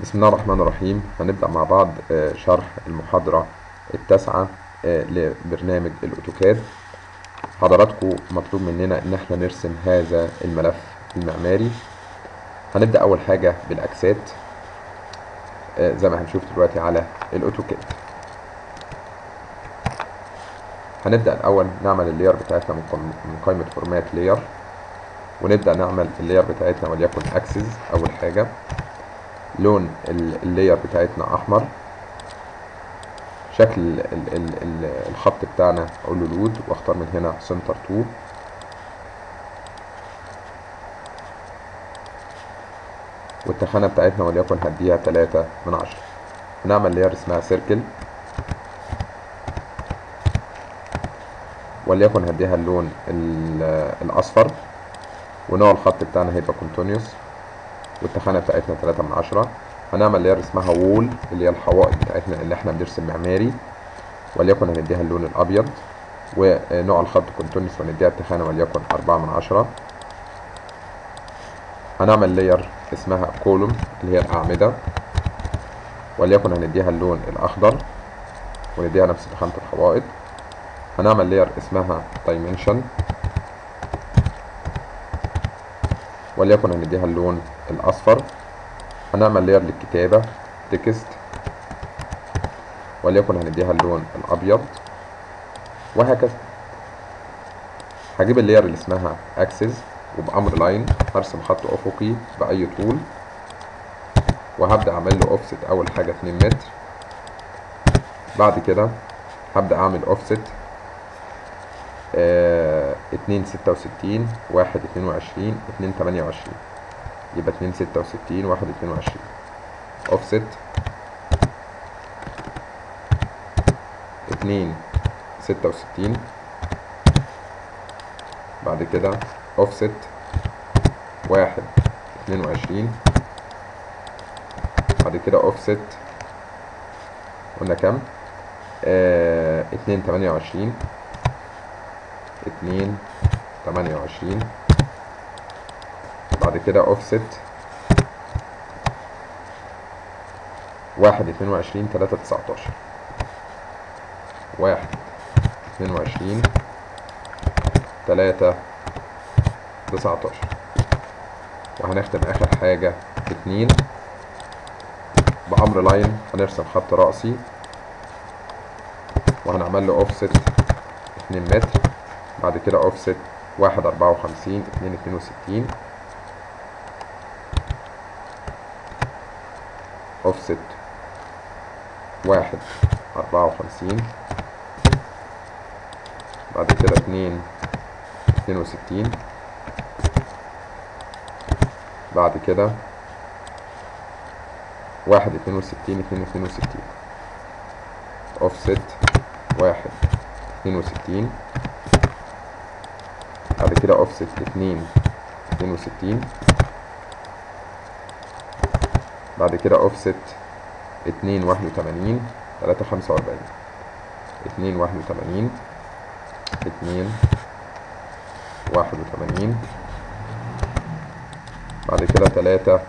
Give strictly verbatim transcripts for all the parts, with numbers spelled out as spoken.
بسم الله الرحمن الرحيم. هنبدأ مع بعض شرح المحاضرة التاسعة لبرنامج الأوتوكاد. حضراتكم مطلوب مننا إن احنا نرسم هذا الملف المعماري. هنبدأ أول حاجة بالأكسات زي ما هنشوف دلوقتي على الأوتوكاد. هنبدأ الأول نعمل اللاير بتاعتنا من قائمة فورمات لاير، ونبدأ نعمل اللاير بتاعتنا وليكن أكسس. أول حاجة لون اللاير بتاعتنا احمر، شكل ال ال ال الخط بتاعنا اقول له لود، واختار من هنا سنتر تو. والتخانه بتاعتنا وليكن هديها تلاتة من عشرة. ونعمل لاير اسمها سيركل وليكن هديها اللون الاصفر، ونوع الخط بتاعنا هيبقى كونتينيوس، والتخانه بتاعتنا تلاتة من عشرة. هنعمل لاير اسمها وول اللي هي الحوائط بتاعتنا اللي احنا بنرسم معماري، وليكن هنديها اللون الابيض، ونوع الخط كونتونس، ونديها التخانه وليكن أربعة من عشرة. هنعمل لاير اسمها كولوم اللي هي الاعمده، وليكن هنديها اللون الاخضر، ونديها نفس تخانه الحوائط. هنعمل لاير اسمها دايمنشن وليكن هنديها اللون الاصفر. هنعمل لاير للكتابه تكست وليكن هنديها اللون الابيض، وهكذا. هجيب اللاير اللي اسمها اكسس، وبامر لاين هرسم خط افقي باي طول، وهبدا اعمل له اوفست. اول حاجه اتنين متر، بعد كده هبدا اعمل اوفست اتنين ستة وستين، واحد اتنين وعشرين، اتنين تمانية وعشرين، يبقى اتنين ستة وستين، واحد اتنين وعشرين، أوفست اتنين ستة وستين، بعد كده أوفست واحد اتنين وعشرين، بعد كده أوفست قلنا كام؟ اه اتنين تمانية وعشرين، اتنين تمانية وعشرين، بعد كده اوفست واحد اتنين وعشرين تلاتة تسعتاشر، واحد اتنين وعشرين تلاتة تسعتاشر، وهنختم اخر حاجة اتنين. بأمر لاين هنرسم خط رأسي، وهنعمل له اوفست اتنين متر، بعد كده اوفست واحد اربعة وخمسين، اتنين اتنين وستين، اوفست واحد اربعة وخمسين، بعد كده اتنين اتنين وستين، بعد كده واحد اتنين وستين، اتنين اتنين وستين، اوفست واحد اتنين وستين، بعد كده اوفست اتنين اتنين وستين، بعد كده اوفست اتنين واحد وتمانين، تلاتة خمسة واربعين، اتنين واحد وتمانين، اتنين واحد وتمانين، بعد كده تلاتة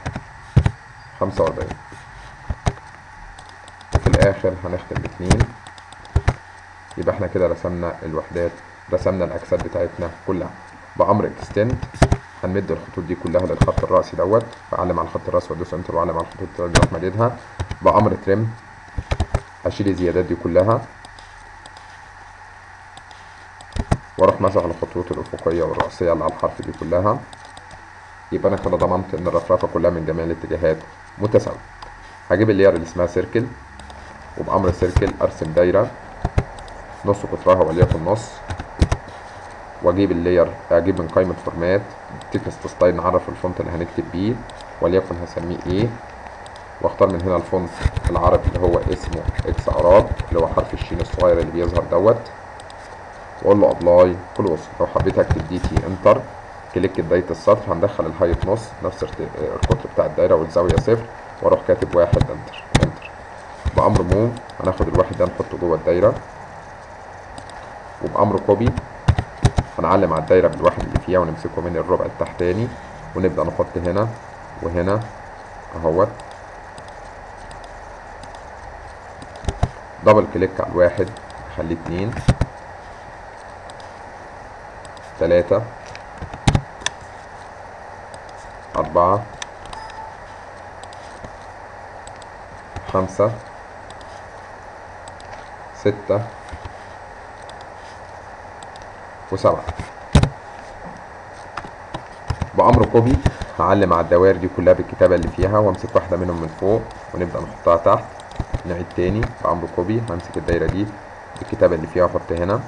خمسة واربعين. في الآخر هنختم باتنين. يبقى احنا كده رسمنا الوحدات، رسمنا الاكسات بتاعتنا كلها. بامر اكستند هنمد الخطوط دي كلها للخط الراسي دوت، بعلم على الخط الراسي وادوس انتر، واعلم على الخطوط التانية واروح مددها. بامر تريم هشيل الزيادات دي كلها، واروح مسح الخطوط الافقيه والراسيه اللي على الحرف دي كلها. يبقى انا كده ضمنت ان الرفرفه كلها من جميع الاتجاهات متساويه. هجيب اللاير اللي اسمها سيركل، وبامر سيركل ارسم دايره نص قطرها وليكن نص، واجيب اللاير، اجيب من قائمه فورمات تكست ستايل، نعرف الفونت اللي هنكتب بيه وليكن هسميه ايه، واختار من هنا الفونت العربي اللي هو اسمه اكس عراب اللي هو حرف الشين الصغير اللي بيظهر دوت، واقول له ابلاي كلوز. لو حبيت اكتب دي تي انتر كليك بدايه السطر، هندخل الهايت نص نفس القطر بتاع الدايره والزاويه صفر، واروح كاتب واحد انتر انتر. بامر موف هناخد الواحد ده نحطه جوه الدايره، وبأمر كوبي هنعلم على الدايرة بالواحد اللي فيها، ونمسكه من الربع التحتاني، ونبدأ نحط هنا وهنا أهوت، دبل كليك على الواحد خليه اتنين تلاتة أربعة خمسة ستة وسبعة. بأمر كوبي هعلم على الدوائر دي كلها بالكتابة اللي فيها، وامسك واحدة منهم من فوق ونبدأ نحطها تحت. نعيد تاني بأمر كوبي، همسك الدايرة دي بالكتابة اللي فيها واحط هنا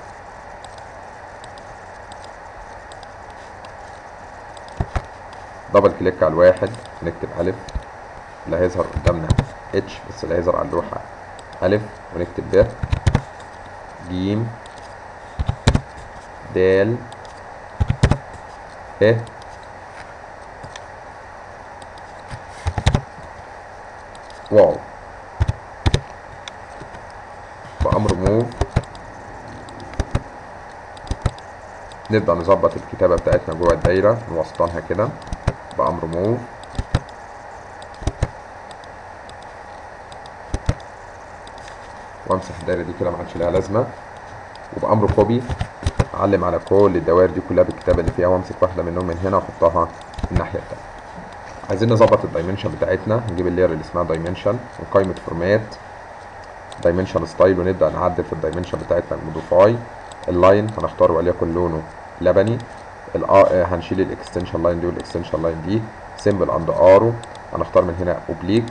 دبل كليك على الواحد، نكتب ألف اللي هيظهر قدامنا اتش بس اللي هيظهر على اللوحة ألف، ونكتب ب ج د ه واو. بأمر موف نبدأ نظبط الكتابة بتاعتنا جوه الدايرة نوسطنها كده بأمر موف. وامسح الدايرة دي كده معادش لها لازمة، وبأمر كوبي أعلم على كل الدوائر دي كلها بالكتابة اللي فيها، وامسك واحدة منهم من هنا واحطها الناحية التانية. عايزين نظبط الدايمنشن بتاعتنا، نجيب اللاير اللي اسمها دايمنشن وقائمة فورمات دايمنشن ستايل، ونبدأ نعدل في الدايمنشن بتاعتنا بموديفاي اللاين هنختاره وليكن لونه لبني، هنشيل الاكستنشن لاين دي والاكستنشن لاين دي، سيمبل اند ارو هنختار من هنا اوبليك،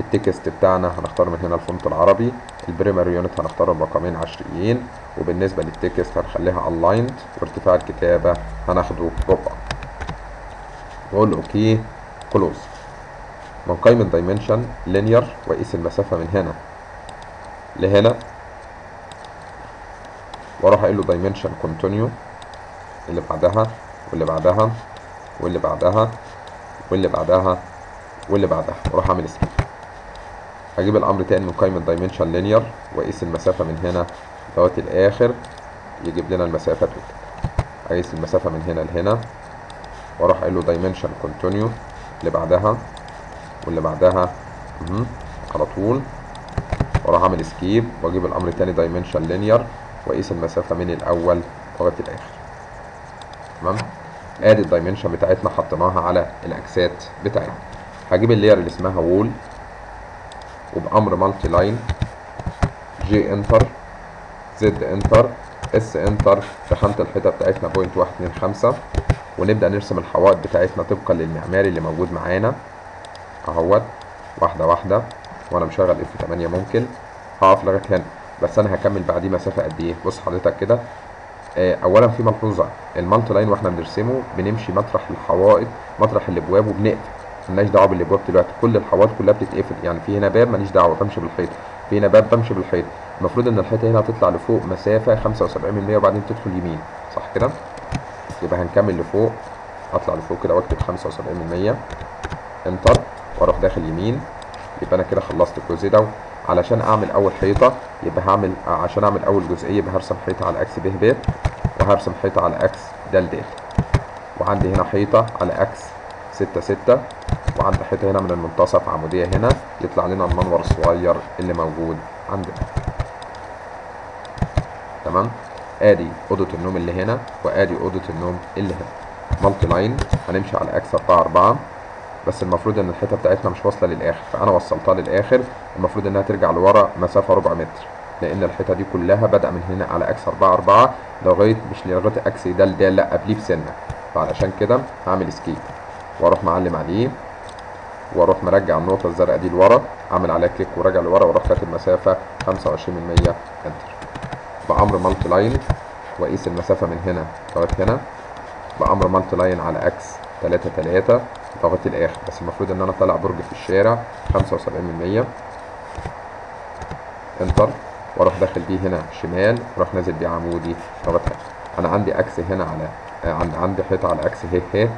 التكست بتاعنا هنختار من هنا الفونت العربي، البريمري يونت هنختار الرقمين عشريين، وبالنسبه للتكست هنخليها الايند، وارتفاع الكتابه هناخده ربع، نقول له اوكي كلوز. من قائمه دايمنشن لينير واقيس المسافه من هنا لهنا، واروح اقول له دايمنشن كونتينيو اللي بعدها واللي بعدها واللي بعدها واللي بعدها واللي بعدها، واروح اعمل سكيب. اجيب الامر تاني من قائمه دايمنشن لينير واقيس المسافه من هنا لغايه الاخر، يجيب لنا المسافه توتال. اقيس المسافه من هنا لهنا، واروح اقول له دايمنشن كونتينيو اللي بعدها واللي بعدها اهو على طول، واروح اعمل سكيب، واجيب الامر تاني دايمنشن لينير واقيس المسافه من الاول لغايه الاخر. تمام، ادي الدايمنشن بتاعتنا حطيناها على الاكسات بتاعتنا. هجيب اللاير اللي اسمها وول، وبامر مالتي لاين جي انتر زد انتر اس انتر دخلت الحته بتاعتنا بوينت واحد اتنين خمسة، ونبدا نرسم الحوائط بتاعتنا طبقا للمعماري اللي موجود معانا اهوت، واحده واحده. وانا مشغل اف تمانية ممكن هقف لغايه هنا، بس انا هكمل بعديه مسافه قد ايه. بص حضرتك كده، اولا في ملحوظه، المالتي لاين واحنا بنرسمه بنمشي مطرح الحوائط مطرح الابواب وبنقفل، مالناش دعوه بالابواب دلوقتي، كل الحوائط كلها بتتقفل، يعني في هنا باب ماليش دعوه بمشي بالحيط، في هنا باب بمشي بالحيط. المفروض ان الحيطه هنا هتطلع لفوق مسافه خمسة وسبعين بالمية وبعدين تدخل يمين، صح كده؟ يبقى هنكمل لفوق، اطلع لفوق كده واكتب خمسة وسبعين بالمية انتر واروح داخل يمين. يبقى انا كده خلصت الجزء ده. علشان اعمل اول حيطه يبقى هعمل عشان اعمل اول جزئيه يبقى هرسم حيطه على اكس ب ب، وهرسم حيطه على اكس د ل د، وعندي هنا حيطه على اكس ستة ستة، وعندي حيطه هنا من المنتصف عموديه هنا، يطلع لنا المنور الصغير اللي موجود عندنا. تمام، ادي اوضه النوم اللي هنا وادي اوضه النوم اللي هنا. مالتي لاين هنمشي على اكس أربعة أربعة، بس المفروض ان الحته بتاعتنا مش واصله للاخر، فانا وصلتها للاخر، المفروض انها ترجع لورا مسافه ربع متر، لان الحته دي كلها بدأ من هنا على اكس أربعة أربعة لغايه مش لغايه اكس د ل د، لا قبليه بسنه. فعلشان كده هعمل سكيب واروح معلم عليه، واروح مرجع النقطه الزرقاء دي لورا، اعمل عليها كليك وراجع لورا، واروح كاتب مسافه خمسة وعشرين بالمية انتر. بامر مالتي لاين واقيس المسافه من هنا لغايه هنا، بامر مالتي لاين على اكس تلاتة تلاتة لغايه الاخر، بس المفروض ان انا طالع برج في الشارع خمسة وسبعين بالمية انتر، واروح داخل بيه هنا شمال، واروح نازل بيه عمودي لغايه هنا. انا عندي اكس هنا على عند عندي حيطه على اكس ه ه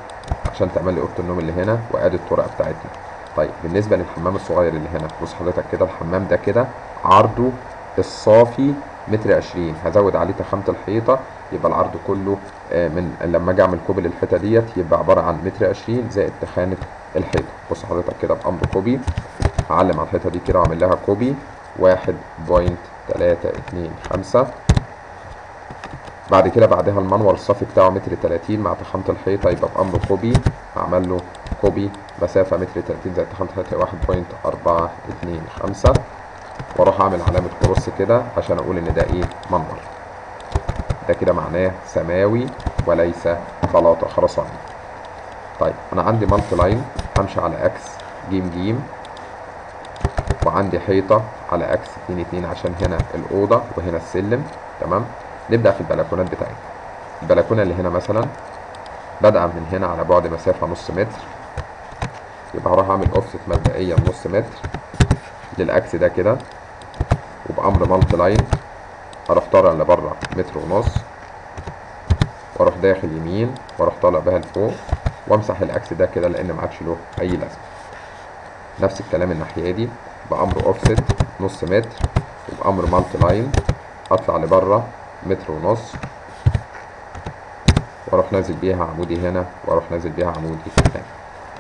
عشان تعمل لي اوضه النوم اللي هنا، وادي الطرق بتاعتنا. طيب بالنسبه للحمام الصغير اللي هنا، بص حضرتك كده الحمام ده كده عرضه الصافي متر عشرين، هزود عليه تخامه الحيطه، يبقى العرض كله من لما اجي اعمل كوبي للحيطه ديت يبقى عباره عن متر عشرين زائد تخانه الحيطه. بص حضرتك كده بامر كوبي هعلم على الحيطه دي كده واعمل لها كوبي واحد بوينت تلاتة اتنين خمسة. بعد كده بعدها المنور الصافي بتاعه متر تلاتين مع تخامة الحيطة، يبقى بأمر كوبي هعمل له كوبي مسافة متر تلاتين زائد تخامة الحيطة واحد بوينت أربعة اتنين خمسة، وأروح أعمل علامة كروس كده عشان أقول إن ده إيه منور. ده كده معناه سماوي وليس بلاطة خرساني. طيب أنا عندي مالتي لاين، همشي على أكس جيم جيم، وعندي حيطة على أكس اتنين اتنين عشان هنا الأوضة وهنا السلم. تمام، نبدأ في البلكونات بتاعتنا. البلكونة اللي هنا مثلا بدأ من هنا على بعد مسافة نص متر، يبقى هروح أعمل أوفست مبدئيا نص متر للأكس ده كده، وبأمر مالتي لاين هروح طالع لبره متر ونص، وأروح داخل يمين وأروح طالع بها لفوق، وأمسح الأكس ده كده لأن ما عادش له أي لازمة. نفس الكلام الناحية دي بأمر أوفست نص متر، وبأمر مالتي لاين أطلع لبره متر ونص، واروح نازل بيها عمودي هنا واروح نازل بيها عمودي هنا.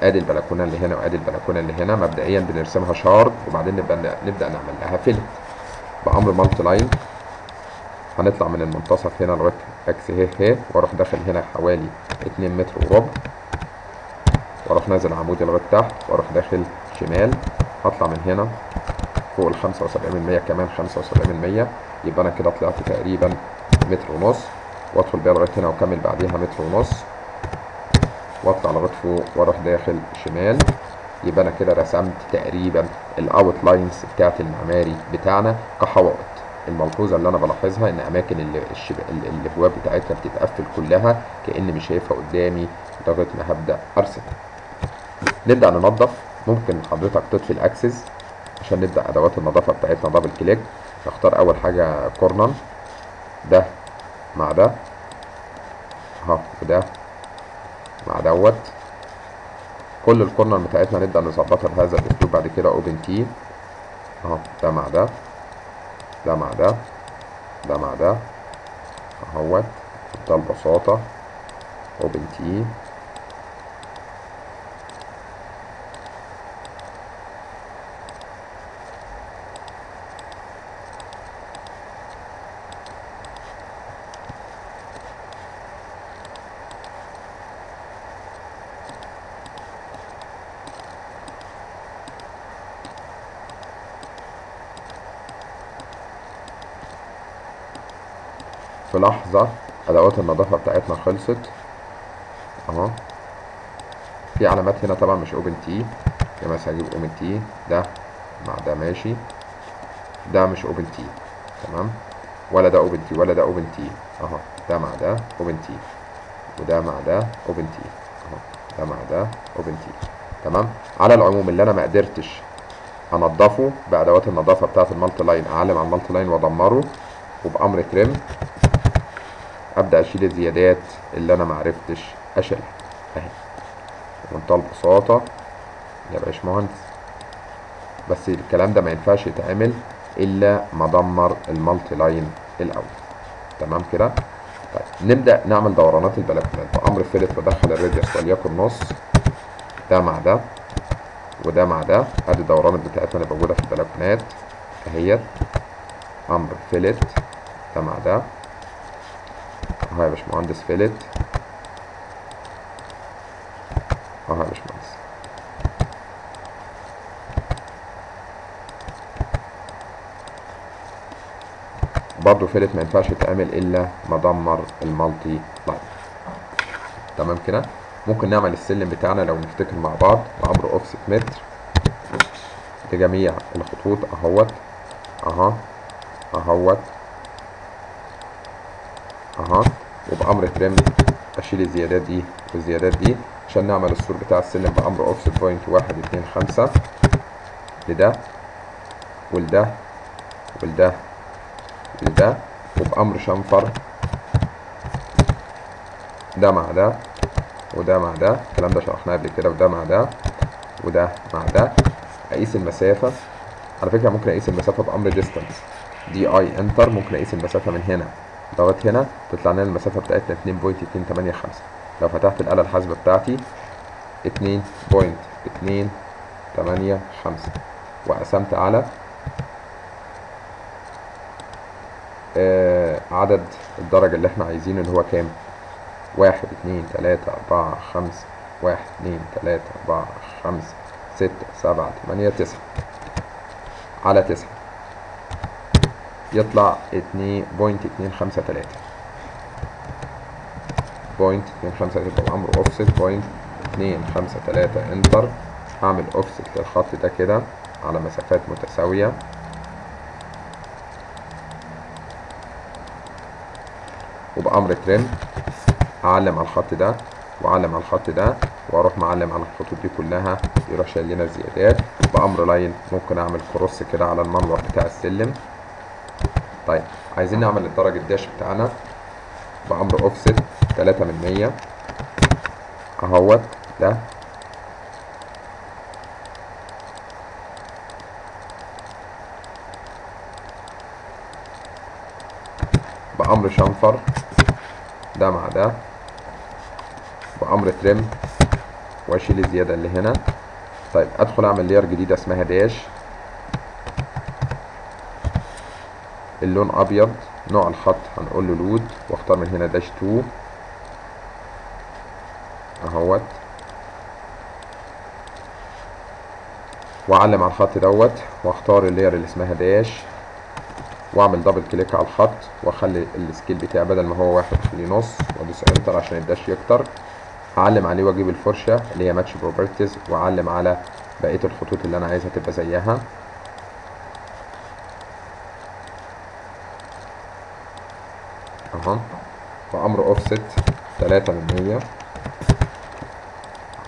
ادي البلكونه اللي هنا وادي البلكونه اللي هنا. مبدئيا بنرسمها شارب وبعدين نبدا نبدا نعمل لها فيلت. بامر مالتي لاين هنطلع من المنتصف هنا لغايه اكس ه ه، واروح داخل هنا حوالي اتنين متر وربع، واروح نازل عمودي لغايه تحت، واروح داخل شمال هطلع من هنا فوق ال خمسة وسبعين بالمية كمان خمسة وسبعين بالمية، يبقى انا كده طلعت تقريبا متر ونص، وادخل بيها لغايه هنا واكمل بعديها متر ونص، واطلع لغايه فوق واروح داخل شمال. يبقى انا كده رسمت تقريبا الاوت لاينز بتاعت المعماري بتاعنا كحوائط. الملحوظه اللي انا بلاحظها ان اماكن اللي الابواب بتاعتها بتتقفل كلها كاني مش شايفها قدامي لغايه ما هبدا ارسم. نبدا ننظف. ممكن حضرتك تطفي الاكسس عشان نبدا ادوات النظافه بتاعتنا. دبل كليك، نختار اول حاجه كورنر، ده مع ده اهو وده مع دوت. كل الكورنر بتاعتنا نبدا نظبطها بهذا الاسلوب. بعد كده اوبن تي اهو، ده مع ده ده مع ده ده مع ده اهوت بكل بساطه. اوبن تي في لحظة أدوات النظافة بتاعتنا خلصت أهو. في علامات هنا طبعا مش أوبن تي، يا مثلا هجيب أوبن تي، ده مع ده ماشي، ده مش أوبن تي تمام، ولا ده أوبن تي ولا ده أوبن تي أهو، ده مع ده أوبن تي، وده مع ده أوبن تي أهو، ده مع ده أوبن تي تمام. على العموم اللي أنا ما قدرتش أنضفه بأدوات النظافة بتاعت المالتي لاين أعلم على المالتي لاين وأدمره، وبأمر تريم ابدا اشيل الزيادات اللي انا معرفتش اشيلها اهي بمنتهى البساطه يا باشمهندس. بس الكلام ده ما ينفعش يتعمل الا ما ادمر المالتي لاين الاول. تمام كده. طيب نبدا نعمل دورانات البلكونات. بامر فيلت بدخل الراديوس وليكن نص، ده مع ده وده مع ده. ادي الدورانات بتاعتنا اللي موجوده في البلكونات اهيت. امر فيلت ده مع ده اهو يا باشمهندس فيلت اهو يا باشمهندس. برضه فيلت ما ينفعش يتعمل الا ما ادمر المالتي لاين. تمام كده. ممكن نعمل السلم بتاعنا لو نفتكر مع بعض. بأمر اوفست متر لجميع الخطوط اهوت اهو اهوت اهو، وبأمر تريم أشيل الزيادات دي والزيادات دي عشان نعمل السور بتاع السلم. بأمر أوفست بوينت واحد اتنين خمسة لده ولده ولده لده، وبأمر شنفر ده مع ده وده مع ده. الكلام ده شرحناه قبل كده. وده مع ده وده مع ده. أقيس المسافة. على فكرة ممكن أقيس المسافة بأمر ديستانس دي أي إنتر. ممكن أقيس المسافة من هنا لغايه هنا تطلع لنا المسافه بتاعتنا اتنين فاصلة اتنين تمانية خمسة. لو فتحت الاله الحاسبه بتاعتي اتنين فاصلة اتنين تمانية خمسة وقسمت على عدد الدرج اللي احنا عايزينه اللي هو كام؟ واحد اتنين تلاتة أربعة خمسة، واحد اتنين تلاتة أربعة خمسة ستة سبعة تمانية تسعة، على تسعة يطلع اتنين بوينت اتنين خمسة تلاتة، بوينت اتنين خمسة تلاتة الأمر أوفست بوينت اتنين خمسة تلاتة إنتر. هعمل أوفست للخط ده كده على مسافات متساوية، وبأمر تريم أعلم على الخط ده وأعلم على الخط ده وأروح معلم على الخطوط دي كلها، يروح شايل لنا الزيادات. بأمر لاين ممكن أعمل كروس كده على المنور بتاع السلم. طيب عايزين نعمل الدرج الداش بتاعنا، بأمر أوفست تلاتة من مية أهوت ده، بأمر شنفر ده مع ده، بأمر تريم وأشيل الزيادة اللي هنا. طيب أدخل أعمل لير جديدة اسمها داش، اللون أبيض، نوع الخط هنقول له لود، واختار من هنا داش اتنين أهوت، وأعلم على الخط دوت واختار اللير اللي اسمها داش، واعمل دبل كليك على الخط واخلي السكيل بتاعي بدل ما هو واحد اخليه نص، وادوس انتر عشان الداش يكتر. اعلم عليه واجيب الفرشه اللي هي ماتش بروبرتيز، واعلم على بقيه الخطوط اللي انا عايزها تبقى زيها. اهو وامر اوفست تلاتة من مية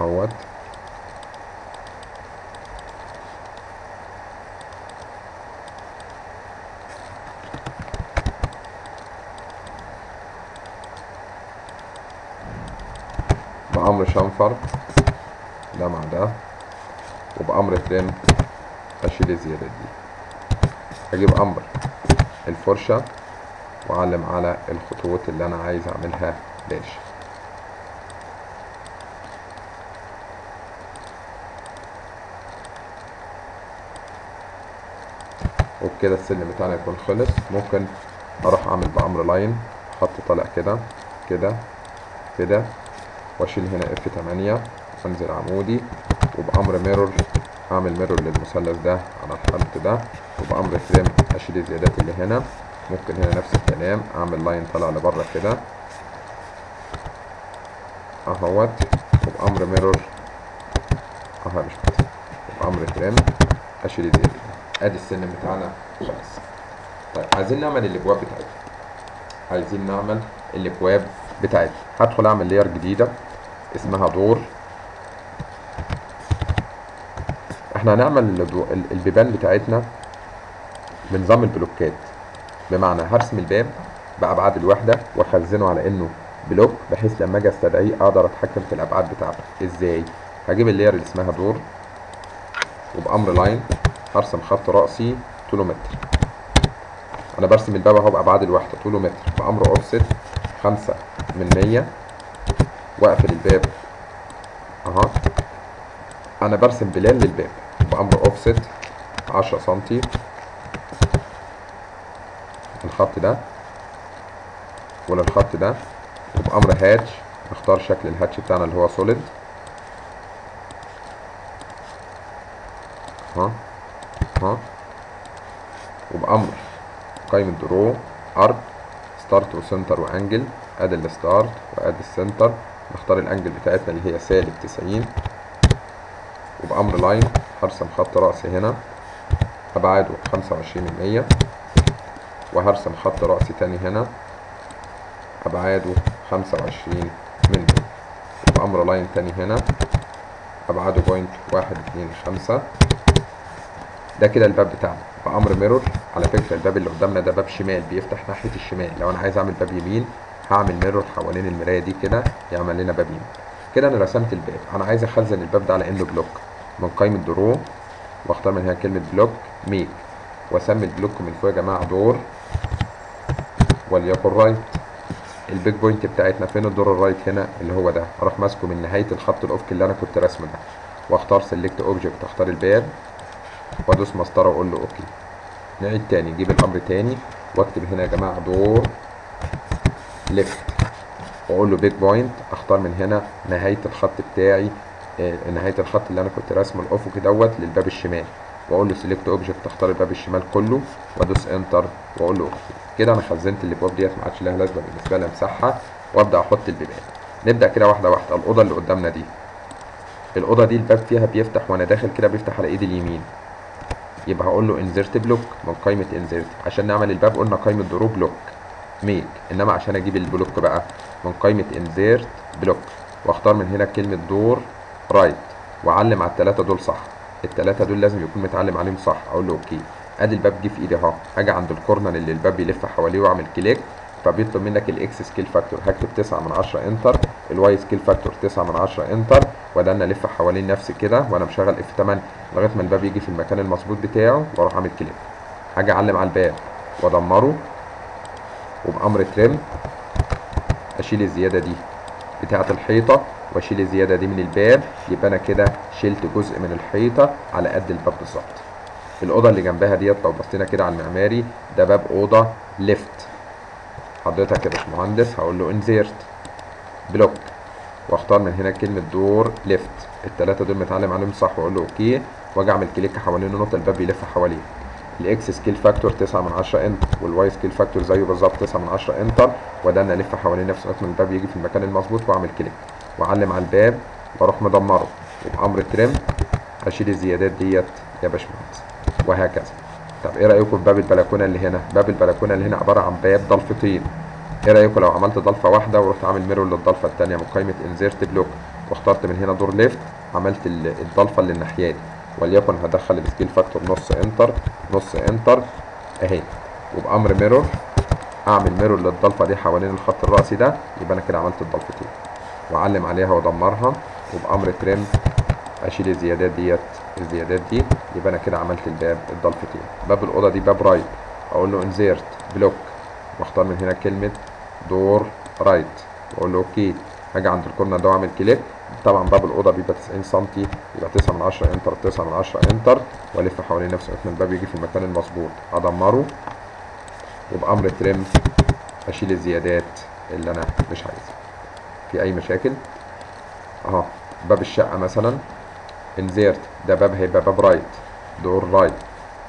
اهوت، بأمر شنفر ده مع ده، وبأمر تريم أشيل الزيادة دي. أجيب أمر الفرشة وأعلم على الخطوط اللي أنا عايز أعملها داش. وبكده السلم بتاعنا يكون خلص. ممكن أروح أعمل بأمر لاين خط طالع كده كده كده، واشيل هنا اف تمانية وانزل عمودي، وبامر ميرور اعمل ميرور للمثلث ده على الخط ده، وبامر فريم اشيل الزيادات اللي هنا. ممكن هنا نفس الكلام، اعمل لاين طالع لبره كده اهوت، وبامر ميرور اهو مش كده، وبامر فريم اشيل الزيادات. ادي السلم بتاعنا خلص. طيب عايزين نعمل الابواب بتاعتنا، عايزين نعمل الابواب بتاعتي. هدخل اعمل لير جديده اسمها دور. احنا هنعمل البيبان بتاعتنا بنظام البلوكات، بمعنى هرسم الباب بابعاد الوحده واخزنه على انه بلوك، بحيث لما اجي استدعيه اقدر اتحكم في الابعاد بتاعته. ازاي؟ هجيب اللير اللي اسمها دور، وبامر لاين هرسم خط راسي طوله متر. انا برسم الباب اهو بابعاد الوحده طوله متر، بامر اوفست خمسة من مية، واقفل الباب اهو. انا برسم بلال للباب، بامر اوفست عشرة سنتي الخط ده وللخط ده، وبامر هاتش اختار شكل الهاتش بتاعنا اللي هو سوليد اهو اهو، وبامر قائمة درو عرض ستارت وسنتر وانجل. ادي الستارت وادي السنتر، نختار الانجل بتاعتنا اللي هي سالب تسعين، وبامر لاين هرسم خط راسي هنا ابعاده خمسة وعشرين من مية، وهرسم خط راسي تاني هنا ابعاده خمسة وعشرين من مية، وبامر لاين تاني هنا ابعاده بوينت واحد اتنين خمسة. ده كده الباب بتاعنا. بأمر ميرور، على فكرة الباب اللي قدامنا ده باب شمال بيفتح ناحية الشمال، لو أنا عايز أعمل باب يمين هعمل ميرور حوالين المراية دي كده يعمل لنا باب يمين. كده أنا رسمت الباب، أنا عايز أخزن الباب ده على إنه بلوك. من قائمة درو وأختار من هنا كلمة بلوك ميك، وأسمي البلوك من فوق يا جماعة دور، وليكن رايت. البيك بوينت بتاعتنا فين؟ الدور الرايت هنا اللي هو ده، أروح ماسكه من نهاية الخط الأفقي اللي أنا كنت راسمه ده، وأختار سيلكت أوبجكت، أختار الباب وادوس مسطره واقول له اوكي. نعيد تاني، نجيب الامر تاني واكتب هنا يا جماعه دور ليفت واقول له بيك بوينت، اختار من هنا نهايه الخط بتاعي، نهايه الخط اللي انا كنت راسمه الافقي دوت للباب الشمال، واقول له سيلكت اوبجكت، اختار الباب الشمال كله وادوس انتر واقول له اوكي. كده انا خزنت الابواب ديت ما عادش لها لازمه بالنسبه لي، امسحها وابدا احط البيبان. نبدا كده واحده واحده. الاوضه اللي قدامنا دي، الاوضه دي الباب فيها بيفتح وانا داخل كده بيفتح على ايدي اليمين، يبقى هقول له انزرت بلوك من قائمه انزرت. عشان نعمل الباب قلنا قائمه درو بلوك ميك، انما عشان اجيب البلوك بقى من قائمه انزرت بلوك، واختار من هنا كلمه دور رايت واعلم على الثلاثه دول صح، الثلاثه دول لازم يكون متعلم عليهم صح، اقول له اوكي. ادي الباب جه في ايدي اهو، هاجي عند الكورنر اللي الباب بيلف حواليه واعمل كليك، فبيطلب منك الاكس سكيل فاكتور، هكتب تسعة من عشرة انتر، الواي سكيل فاكتور تسعة من عشرة انتر، وادلنا الف حوالين نفسي كده وانا مشغل اف ثمانية لغايه ما الباب يجي في المكان المظبوط بتاعه، واروح اعمل كليك. هاجي اعلم على الباب وادمره، وبامر تريم اشيل الزياده دي بتاعه الحيطه واشيل الزياده دي من الباب، يبقى انا كده شلت جزء من الحيطه على قد الباب بالظبط. الاوضه اللي جنبها ديت لو بصينا كده على المعماري ده باب اوضه ليفت، حضرتك يا باشمهندس هقول له انزيرت بلوك واختار من هنا كلمه دور ليفت، الثلاثه دول متعلم عليهم صح واقول له اوكي، واجي اعمل كليك حوالين النقطه الباب بيلف حواليه. الاكس سكيل فاكتور تسعة من عشرة انتر، والواي سكيل فاكتور زيه بالظبط تسعة من عشرة انتر، وده انا الف حوالين نفسه لغايه ما الباب يجي في المكان المظبوط واعمل كليك واعلم على الباب واروح مدمره، وبامر تريم اشيل الزيادات ديت يا باشمهندس، وهكذا. طب ايه رايكم في باب البلكونه اللي هنا؟ باب البلكونه اللي هنا عباره عن باب ضلفتين، ايه رايكم لو عملت ضلفه واحده ورحت عامل ميرور للضلفه الثانيه من قائمه انزيرت بلوك، واخترت من هنا دور ليفت، عملت الضلفه اللي الناحيه دي، وليكن هدخل السكيل فاكتور نص انتر نص انتر اهي، وبامر ميرور اعمل ميرور للضلفه دي حوالين الخط الراسي ده، يبقى انا كده عملت الضلفتين، واعلم عليها وادمرها، وبامر تريم اشيل الزيادات ديت الزيادات دي، يبقى انا كده عملت الباب الضلفتين. باب الاوضه دي باب رايت، اقول له انزيرت بلوك واختار من هنا كلمه دور رايت واقول له اوكي، هاجي عند الكورنر ده واعمل كليك. طبعا باب الاوضه بيبقى تسعين سنتي، يبقى تسعة من عشرة انتر تسعة من عشرة انتر، والف حوالين نفسه لغايه ما الباب يجي في المكان المظبوط، ادمره وبامر تريم اشيل الزيادات اللي انا مش عايزها. في اي مشاكل؟ اهو باب الشقه مثلا انزيرت، ده باب هيبقى باب رايت دور رايت،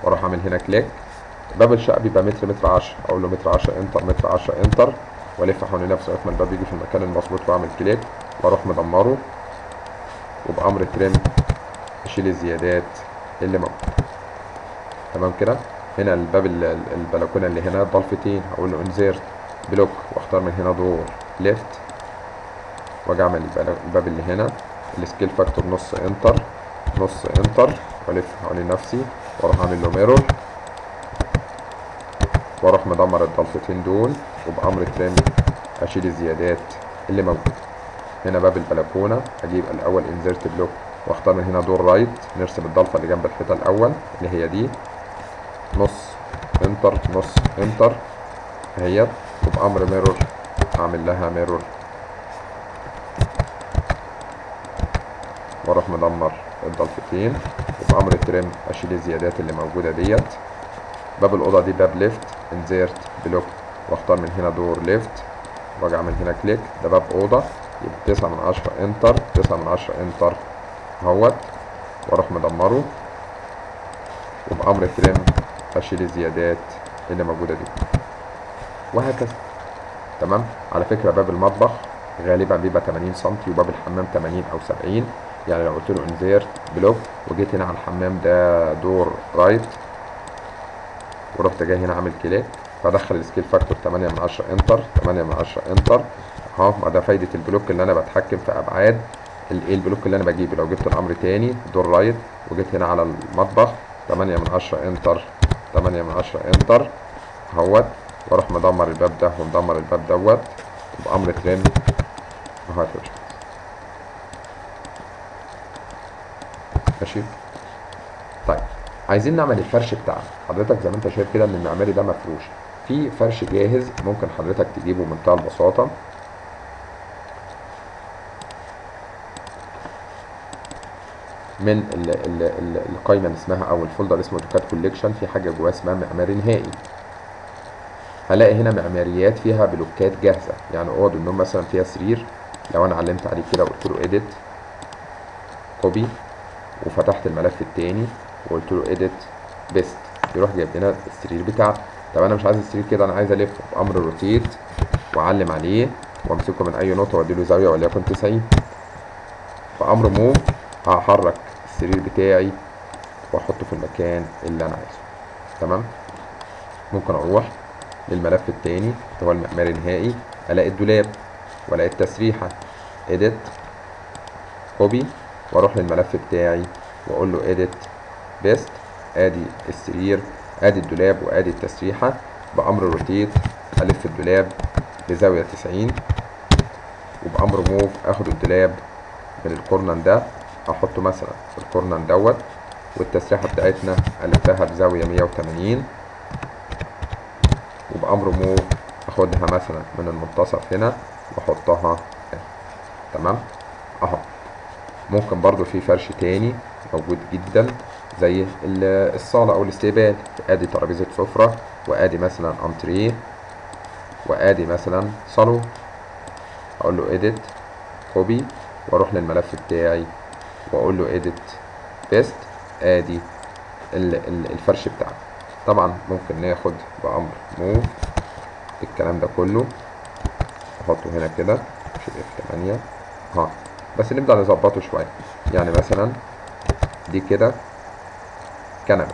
واروح اعمل هنا كليك. باب الشقه بيبقى متر متر عشرة، اقول له متر عشرة انتر متر عشرة انتر، والف حوالين نفسي لغايه ما الباب يجي في المكان المظبوط واعمل كليك، واروح مدمره وبامر تريم اشيل الزيادات اللي موجوده. تمام كده. هنا الباب البلكونه اللي هنا ضلفتين، اقول له انزيرت بلوك واختار من هنا دور ليفت، واجي اعمل الباب اللي هنا السكيل فاكتور نص انتر نص انتر، والف حوالين نفسي واروح اعمل له ميرور، واروح مدمر الضلفتين دول، وبامر تريم اشيل الزيادات اللي موجوده. هنا باب البلكونه اجيب الاول انزرت بلوك واختار من هنا دور رايت، نرسم الضلفه اللي جنب الحيطه الاول اللي هي دي نص انتر نص انتر اهيت، وبامر ميرور اعمل لها ميرور، واروح مدمر الضلفتين وبامر تريم اشيل الزيادات اللي موجوده ديت. باب الاوضه دي باب ليفت انزيرت بلوك، واختار من هنا دور ليفت، واجي اعمل هنا كليك، ده باب اوضه يبقى تسعة من عشرة انتر تسعة من عشرة انتر اهوت، واروح مدمره وبامر تريم اشيل الزيادات اللي موجوده دي، وهكذا. تمام. على فكره باب المطبخ غالبا بيبقى تمانين سنتي، وباب الحمام تمانين او سبعين، يعني لو قلت له انفيرت بلوك وجيت هنا على الحمام ده دور رايت ورحت جاي هنا عامل كليك، فادخل السكيل فاكتور تمانية من عشرة انتر تمانية من عشرة انتر اهو. ما ده فايده البلوك اللي انا بتحكم في ابعاد الايه البلوك اللي انا بجيبه. لو جبت الامر تاني دور رايت وجيت هنا على المطبخ تمانية من عشرة انتر تمانية من عشرة انتر اهوت، واروح مدمر الباب ده ومدمر الباب دوت وبامر تريم اهو يا باشمهندس. ماشي. طيب عايزين نعمل الفرش بتاعنا. حضرتك زي ما انت شايف كده ان المعماري ده مفروش، في فرش جاهز ممكن حضرتك تجيبه بمنتهى البساطه. من ال ال ال القايمه اللي اسمها او الفولدر اسمه AutoCAD كوليكشن، في حاجه جواه اسمها معماري نهائي. هلاقي هنا معماريات فيها بلوكات جاهزه، يعني اوض النوم مثلا فيها سرير. لو انا علمت عليه كده وقلت له اديت كوبي وفتحت الملف التاني وقلت له اديت بيست، يروح جايب لنا السرير بتاعه. طب انا مش عايز السرير كده، انا عايز الفه بامر روتيت واعلم عليه وامسكه من اي نقطه واديله زاويه وليكن تسعين. بامر موف هحرك السرير بتاعي واحطه في المكان اللي انا عايزه. تمام. ممكن اروح للملف التاني اللي هو المعماري النهائي، الاقي الدولاب والاقي التسريحه، edit copy واروح للملف بتاعي واقول له edit best. ادي السرير، ادي الدولاب، وادي التسريحه. بامر روتيت الف الدولاب لزاويه تسعين، وبامر موف اخد الدولاب من الكورنر ده احطه مثلا في الكورنر دوت، والتسريحه بتاعتنا الفها بزاويه مية وتمانين، وبامر موف اخدها مثلا من المنتصف هنا واحطها هنا. تمام اهو. ممكن برضو في فرش تاني موجود جدا زي الصاله او الاستقبال، ادي ترابيزه سفره، وادي مثلا انتريه، وادي مثلا صالون. اقول له اديت كوبي واروح للملف بتاعي واقول له اديت بيست، ادي الفرش بتاعنا. طبعا ممكن ناخد بامر موف الكلام ده كله احطه هنا كده في اف تمانية ها، بس نبدا نظبطه شويه. يعني مثلا دي كده كنبه،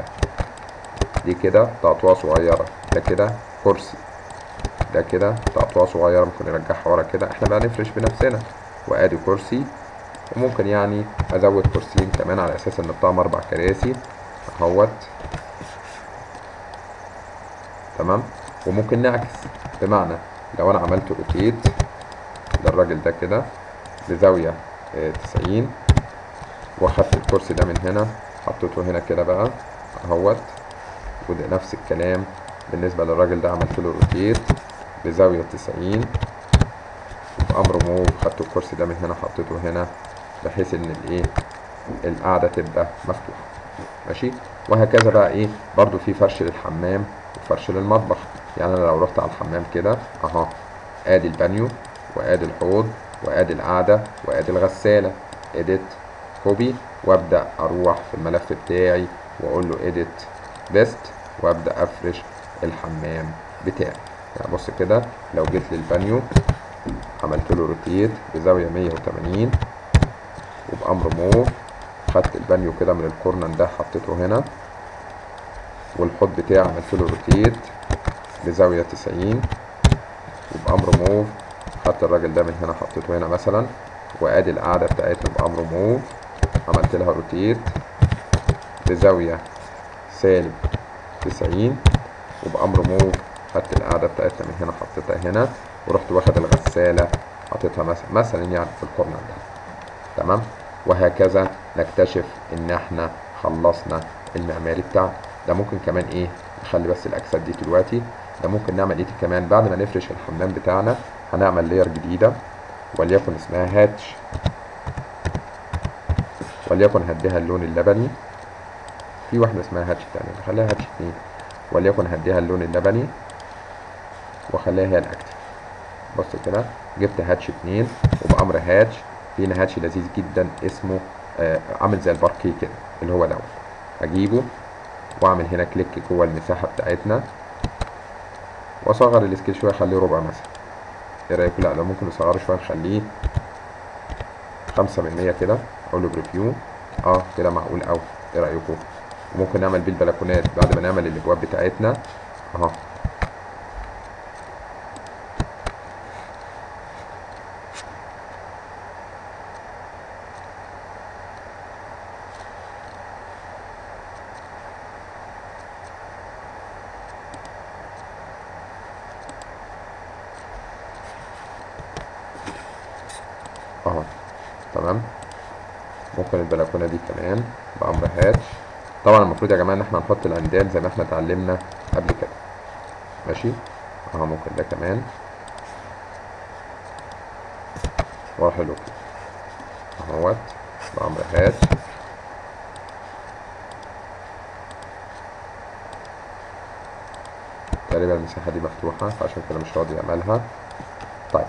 دي كده تقطوعه صغيره، ده كده كرسي، ده كده تقطوعه صغيره ممكن نرجعها ورا كده، احنا بقى نفرش بنفسنا. وادي كرسي، وممكن يعني ازود كرسيين كمان على اساس ان الطقم اربع كراسي اهوت. تمام. وممكن نعكس، بمعنى لو انا عملت روتيت للراجل ده كده لزاويه تسعين واخدت الكرسي ده من هنا حطيته هنا كده بقى اهوت، وده نفس الكلام بالنسبه للراجل ده، عملت له روتيت لزاويه تسعين بامر موف خدت الكرسي ده من هنا حطيته هنا بحيث ان الايه القعده تبقى مفتوحه. ماشي. وهكذا بقى ايه برضو في فرش للحمام وفرش للمطبخ. يعني انا لو رحت على الحمام كده اهو، ادي البانيو وادي الحوض وادي القعده وادي الغساله، اديت كوبي وابدا اروح في الملف بتاعي واقول له اديت بيست وابدا افرش الحمام بتاعي. يعني بص كده، لو جيت للبانيو عملت له روتيت بزاويه مية وتمانين وبامر موف خدت البانيو كده من الكورنر ده حطيته هنا، والحوض بتاعي عملت له روتيت بزاويه تسعين وبامر موف خدت الراجل ده من هنا حطيته هنا مثلا، وادي القعده بتاعتنا بامر موف عملت لها روتيت بزاويه سالب تسعين وبامر موف خدت القعده بتاعتنا من هنا حطيتها هنا، ورحت واخد الغساله حطيتها مثلا مثلا يعني في الكورنر ده. تمام. وهكذا نكتشف ان احنا خلصنا المعماري بتاعنا ده. ممكن كمان ايه نخلي بس الاجساد دي دلوقتي. ده ممكن نعمل ايه كمان؟ بعد ما نفرش الحمام بتاعنا هنعمل لير جديده وليكن اسمها هاتش، وليكن هديها اللون اللبني. في واحده اسمها هاتش تاني نخليها هاتش اتنين، وليكن هديها اللون اللبني واخليها هي الاكتف. بص كده، جبت هاتش اتنين وبامر هاتش لقينا هاتش لذيذ جدا اسمه آه عامل زي الباركيه كده اللي هو دوت. هجيبه واعمل هنا كليك جوه المساحه بتاعتنا واصغر السكيل شويه اخليه ربع مثلا. ايه رايكم؟ لا لو ممكن نصغره شويه نخليه خمسة من مية كده، اقول له بريفيو اه كده معقول قوي. ايه رايكم؟ وممكن نعمل بيه البلكونات بعد ما نعمل الابواب بتاعتنا اهو. اهو تمام. ممكن البلكونه دي كمان بامر هاتش. طبعا المفروض يا جماعه ان احنا نحط العمدان زي ما احنا اتعلمنا قبل كده. ماشي اهو. ممكن ده كمان واروح له كده اهوت بامر هاتش. تقريبا المساحة دي مفتوحة فعشان كده مش راضي اعملها. طيب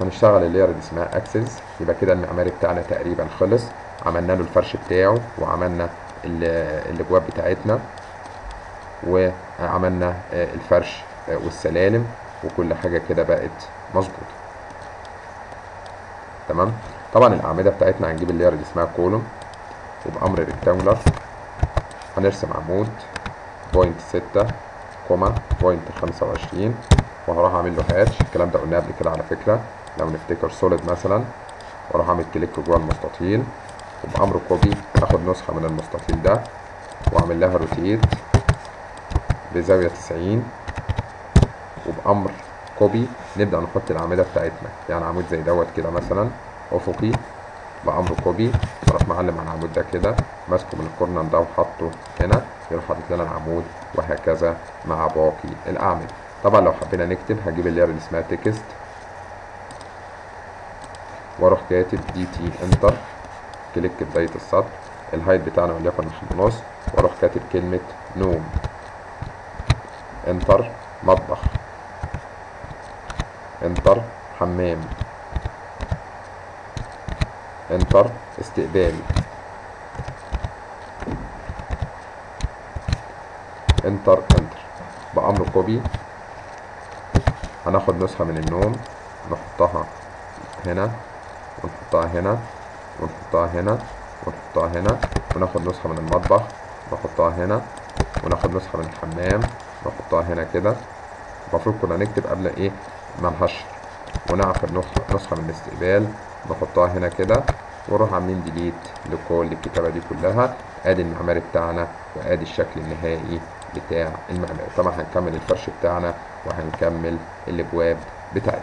هنشتغل اللاير دي اسمها اكسس. يبقى كده المعماري بتاعنا تقريبا خلص، عملنا له الفرش بتاعه وعملنا الابواب بتاعتنا وعملنا الفرش والسلالم وكل حاجة كده بقت مظبوطة تمام. طبعا الاعمدة بتاعتنا هنجيب اللاير اللي اسمها كولوم وبامر ريكتانجولار هنرسم عمود بوينت ستة كوما بوينت خمسة وعشرين وهروح اعمل له هاتش. الكلام ده قلناه قبل كده على فكرة لو نفتكر سوليد مثلا، واروح اعمل كليك جوه المستطيل وبامر كوبي اخد نسخة من المستطيل ده واعمل لها روتيت بزاوية تسعين وبامر كوبي نبدأ نحط الأعمدة بتاعتنا. يعني عمود زي دوت كده مثلا افقي بامر كوبي اروح معلم على العمود ده كده ماسكه من الكورنر ده وحاطه هنا يروح حاطط لنا العمود وهكذا مع باقي الاعمده. طبعا لو حبينا نكتب هجيب اللاير اللي اسمها تكست واروح كاتب دي تي انتر كليك بدايه السطر الهايت بتاعنا وليكن واحد ونص واروح كاتب كلمه نوم انتر مطبخ انتر حمام انتر استقبال انتر انتر بامر كوبي هناخد نسخه من النوم نحطها هنا ونحطها هنا ونحطها هنا ونحطها هنا وناخد نسخه من المطبخ نحطها هنا وناخد نسخه من الحمام نحطها هنا كده. المفروض كنا نكتب قبل ايه ما نحشر وناخد نسخه من الاستقبال نحطها هنا كده ونروح عاملين ديليت لكل الكتابه دي كلها. ادي المعماري بتاعنا وادي الشكل النهائي بتاع المعماري. طبعا هنكمل الفرش بتاعنا وهنكمل الابواب بتاعتنا.